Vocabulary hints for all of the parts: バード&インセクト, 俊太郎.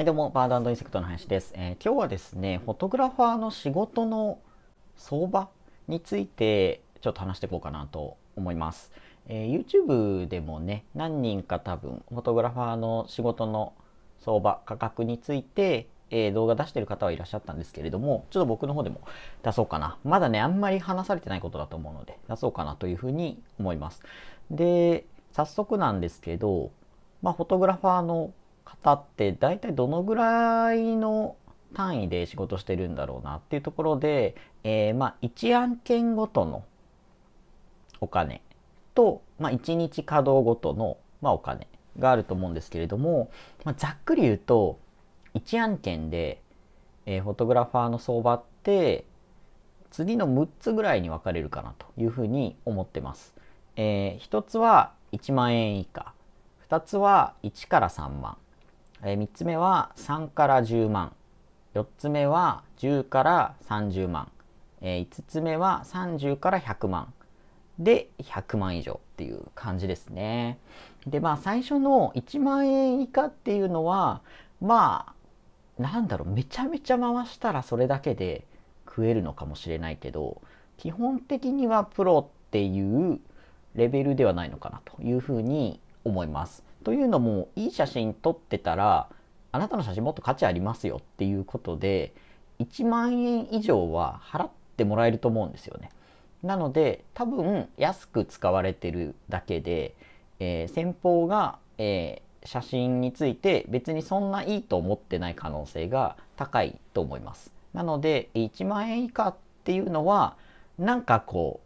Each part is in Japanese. はい、どうも、バード&インセクトの林です。今日はですね、フォトグラファーの仕事の相場についてちょっと話していこうかなと思います。YouTube でもね、何人か多分フォトグラファーの仕事の相場、価格について、動画出してる方はいらっしゃったんですけれども、ちょっと僕の方でも出そうかな。まだね、あんまり話されてないことだと思うので、出そうかなというふうに思います。で、早速なんですけど、フォトグラファーの方って大体どのぐらいの単位で仕事してるんだろうなっていうところで、1案件ごとのお金と、1日稼働ごとの、お金があると思うんですけれども、ざっくり言うと1案件で、フォトグラファーの相場って次の6つぐらいに分かれるかなというふうに思ってます。1つは1万円以下、2つは1から3万。3つ目は3から10万。4つ目は10から30万。5つ目は30から100万。で、100万以上っていう感じですね。で、最初の1万円以下っていうのは、めちゃめちゃ回したらそれだけで食えるのかもしれないけど、基本的にはプロっていうレベルではないのかなというふうに思います。というのも、いい写真撮ってたらあなたの写真もっと価値ありますよっていうことで1万円以上は払ってもらえると思うんですよね。なので多分安く使われてるだけで、先方が、写真について別にそんないいと思ってない可能性が高いと思います。なので1万円以下っていうのは食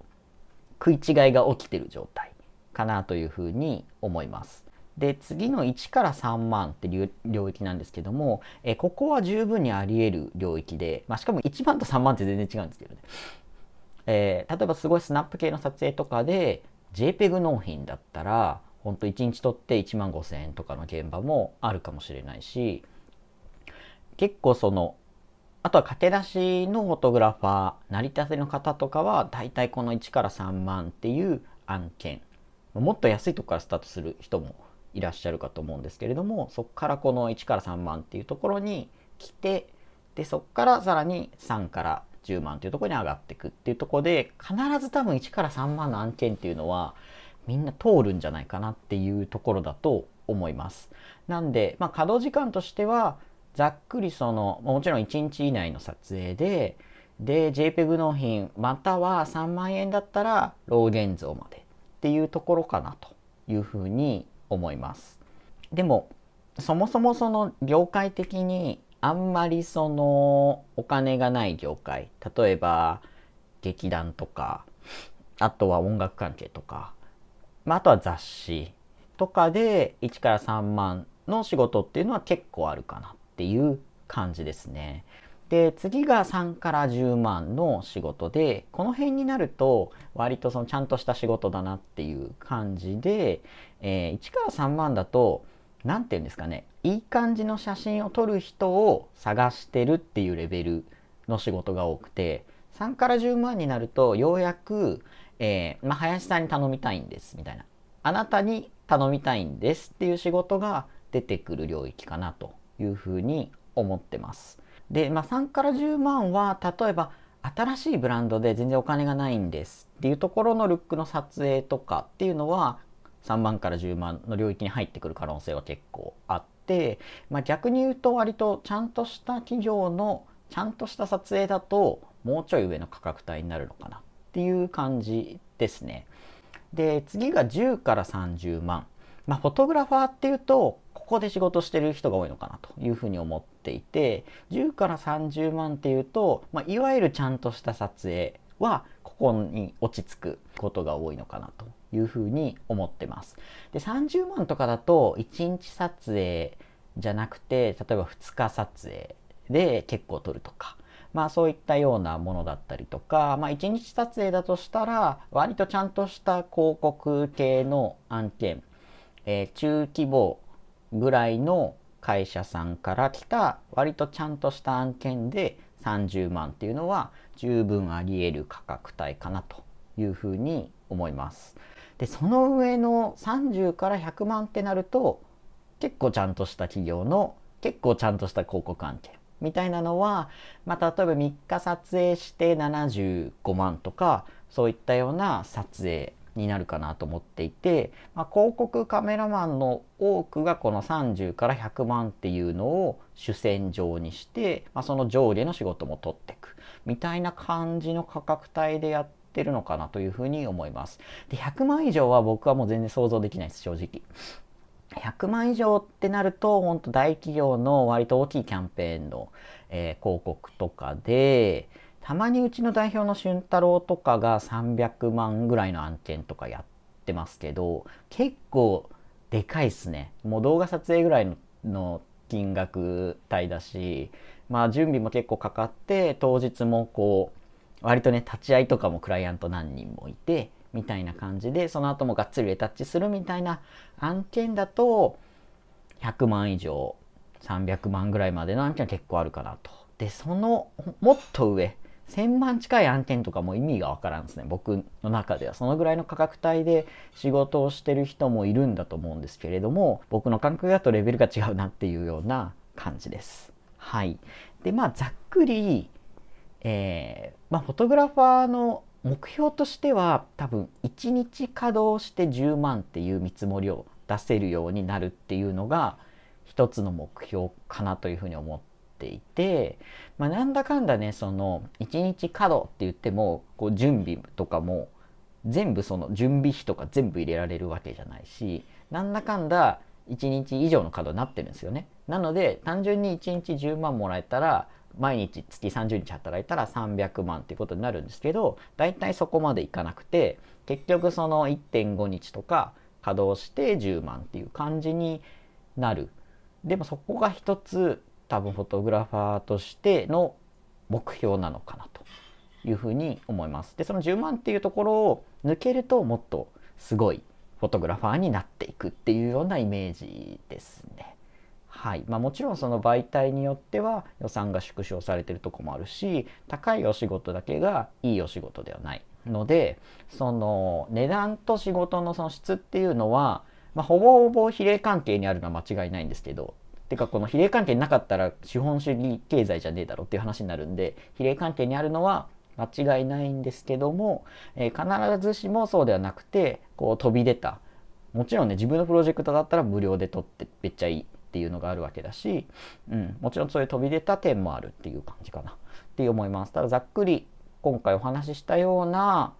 い違いが起きてる状態かなというふうに思います。で、次の1から3万っていう領域なんですけども、ここは十分にあり得る領域で、しかも1万と3万って全然違うんですけどね。例えばすごいスナップ系の撮影とかで JPEG 納品だったらほんと1日撮って1万5000円とかの現場もあるかもしれないし、結構あとは駆け出しのフォトグラファー、成り立ての方とかはだいたいこの1から3万っていう案件、もっと安いとこからスタートする人もいらっしゃるかと思うんですけれども、そこからこの1から3万っていうところに来て、でそこからさらに3から10万っていうところに上がっていくっていうところで、必ず多分1から3万の案件っていうのはみんな通るんじゃないかなっていうところだと思います。なんで、稼働時間としてはざっくりもちろん1日以内の撮影で、JPEG 納品または3万円だったらロー現像までっていうところかなというふうに思います。でもそもそも業界的にあんまりお金がない業界、例えば劇団とか、あとは音楽関係とか、あとは雑誌とかで1から3万の仕事っていうのは結構あるかなっていう感じですね。で、次が3から10万の仕事で、この辺になると割とちゃんとした仕事だなっていう感じで、1から3万だと何て言うんですかね、いい感じの写真を撮る人を探してるっていうレベルの仕事が多くて、3から10万になるとようやく、林さんに頼みたいんですみたいな、あなたに頼みたいんですっていう仕事が出てくる領域かなというふうに思ってます。で、3から10万は例えば新しいブランドで全然お金がないんですっていうところのルックの撮影とかっていうのは3万から10万の領域に入ってくる可能性は結構あって、逆に言うと割とちゃんとした企業のちゃんとした撮影だともうちょい上の価格帯になるのかなっていう感じですね。で、次が10から30万。フォトグラファーっていうとここで仕事してる人が多いのかなというふうに思っていて、10から30万っていうと、いわゆるちゃんとした撮影はここに落ち着くことが多いのかなというふうに思ってます。で、30万とかだと1日撮影じゃなくて、例えば2日撮影で結構撮るとか、そういったようなものだったりとか、1日撮影だとしたら割とちゃんとした広告系の案件、中規模ぐらいの会社さんから来た割とちゃんとした案件で30万っていうのは十分あり得る価格帯かなというふうに思います。で、その上の30から100万ってなると結構ちゃんとした企業の結構ちゃんとした広告案件みたいなのは、まあ、例えば3日撮影して75万とかそういったような撮影になるかなと思っていて、まあ、広告カメラマンの多くがこの30から100万っていうのを主戦場にして、まあ、その上下の仕事も取っていくみたいな感じの価格帯でやってるのかなというふうに思います。で、100万以上は僕はもう全然想像できないです、正直。100万以上ってなると本当大企業の割と大きいキャンペーンの、広告とかで、たまにうちの代表の俊太郎とかが300万ぐらいの案件とかやってますけど、結構でかいっすね。もう動画撮影ぐらいの金額帯だし、まあ準備も結構かかって、当日もこう割とね立ち会いとかもクライアント何人もいてみたいな感じで、その後もがっつりレタッチするみたいな案件だと100万以上300万ぐらいまでの案件は結構あるかなと。で、そのもっと上1000万近い案件とかも意味がわからんですね、僕の中では。そのぐらいの価格帯で仕事をしてる人もいるんだと思うんですけれども、僕の感覚だとレベルが違うなっていうような感じです。はい。で、まあざっくり、まあフォトグラファーの目標としては多分1日稼働して10万っていう見積もりを出せるようになるっていうのが一つの目標かなというふうに思っていて、まあ、なんだかんだね、その1日稼働って言ってもこう準備とかも全部その準備費とか全部入れられるわけじゃないし、なんだかんだ1日以上の稼働になってるんですよね。なので単純に1日10万もらえたら毎日月30日働いたら300万っていうことになるんですけど、だいたいそこまでいかなくて、結局その 1.5 日とか稼働して10万っていう感じになる。でもそこが一つ多分フォトグラファーとしての目標なのかなというふうに思います。で、その10万っていうところを抜けるともっとすごいフォトグラファーになっていくっていうようなイメージですね。はい、まあ、もちろんその媒体によっては予算が縮小されてるとこもあるし、高いお仕事だけがいいお仕事ではないので、その値段と仕事のその質っていうのは、まあ、ほぼほぼ比例関係にあるのは間違いないんですけど、てかこの比例関係なかったら資本主義経済じゃねえだろっていう話になるんで、比例関係にあるのは間違いないんですけども、必ずしもそうではなくて、こう飛び出た、もちろんね自分のプロジェクトだったら無料で撮ってめっちゃいいっていうのがあるわけだし、うん、もちろんそういう飛び出た点もあるっていう感じかなって思います。ただざっくり今回お話ししたような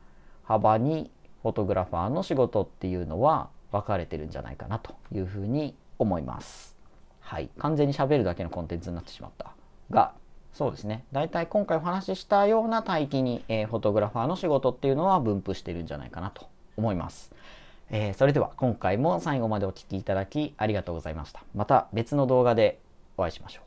幅にフォトグラファーの仕事っていうのは分かれてるんじゃないかなというふうに思います。はい、完全に喋るだけのコンテンツになってしまったが、そうですね、だいたい今回お話ししたような帯域に、フォトグラファーの仕事っていうのは分布してるんじゃないかなと思います。それでは今回も最後までお聴きいただきありがとうございました。また別の動画でお会いしましょう。